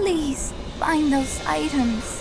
Please find those items.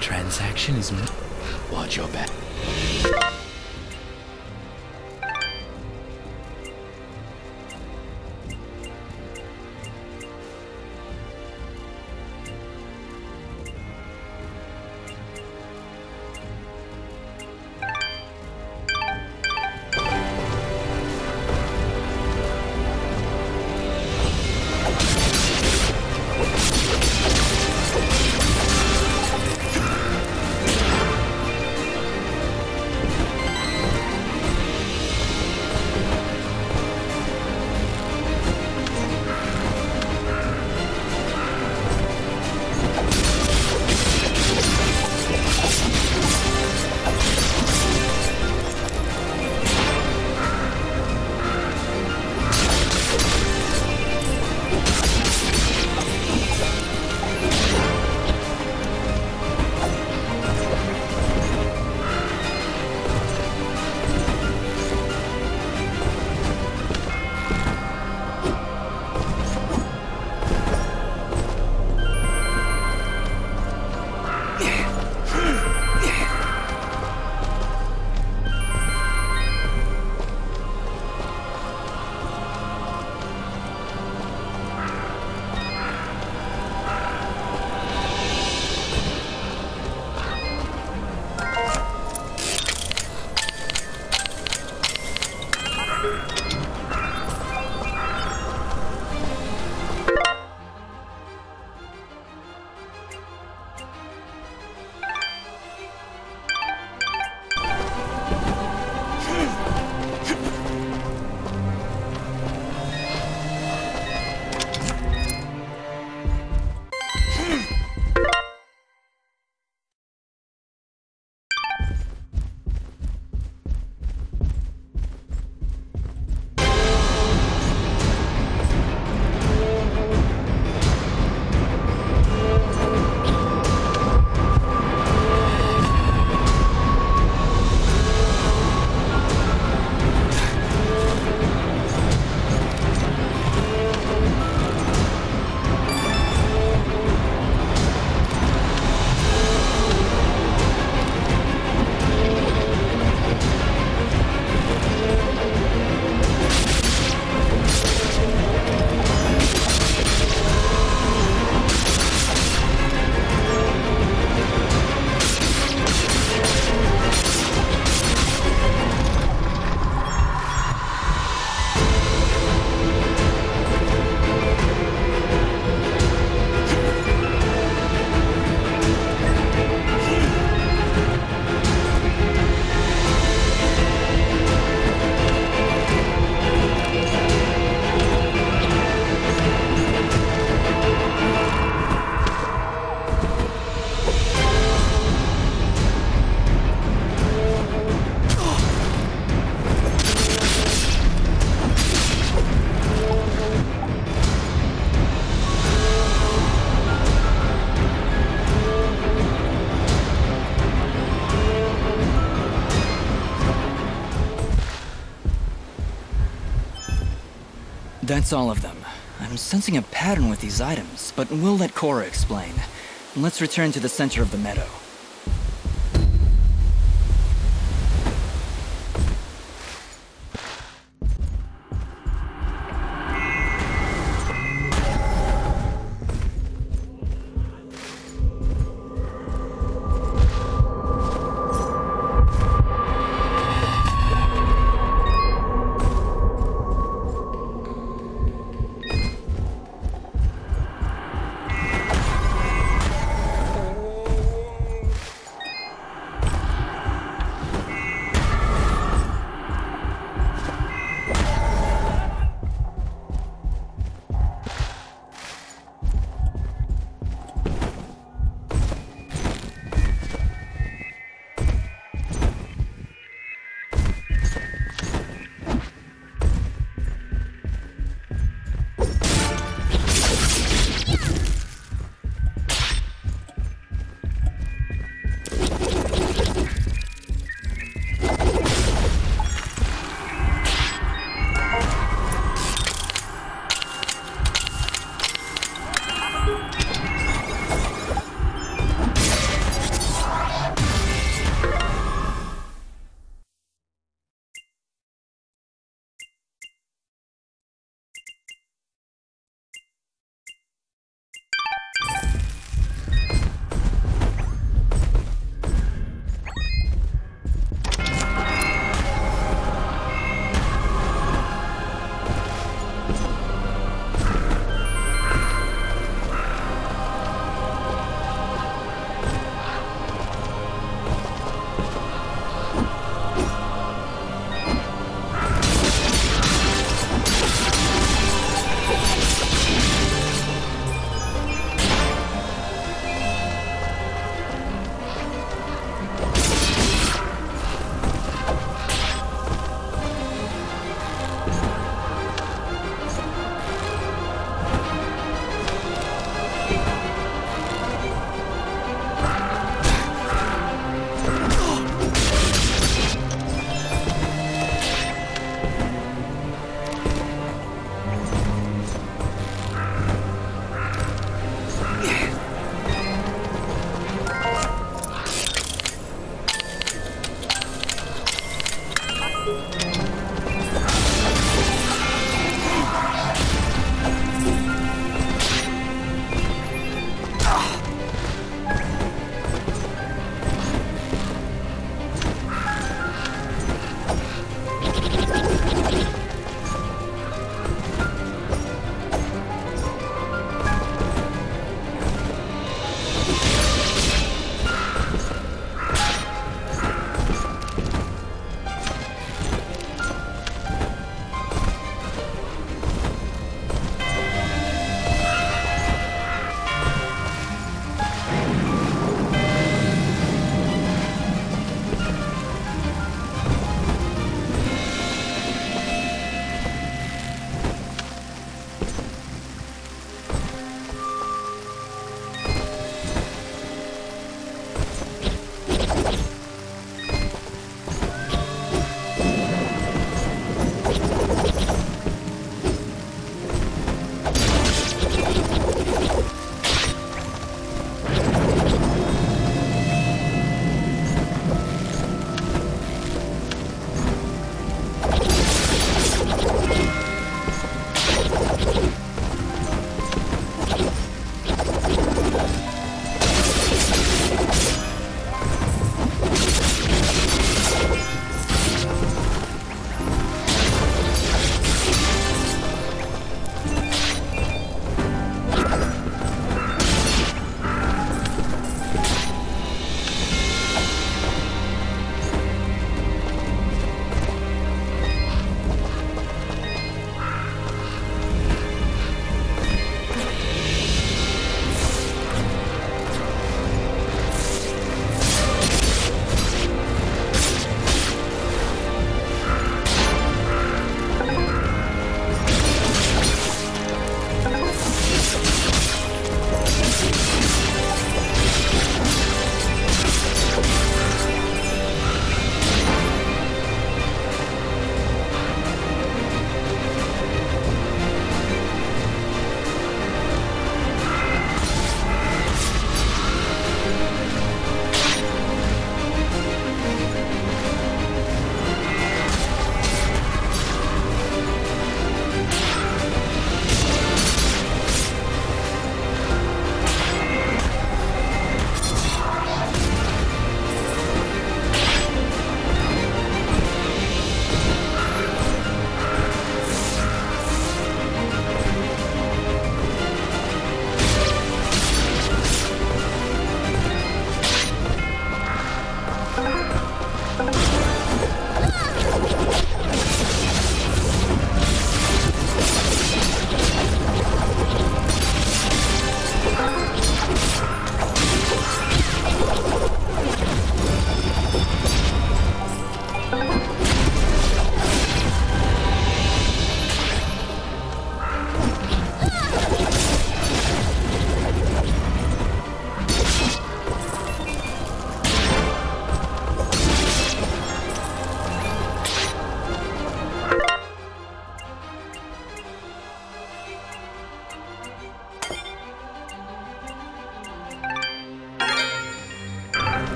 Transaction is made. Watch your back. That's all of them. I'm sensing a pattern with these items, but we'll let Cora explain. Let's return to the center of the meadow.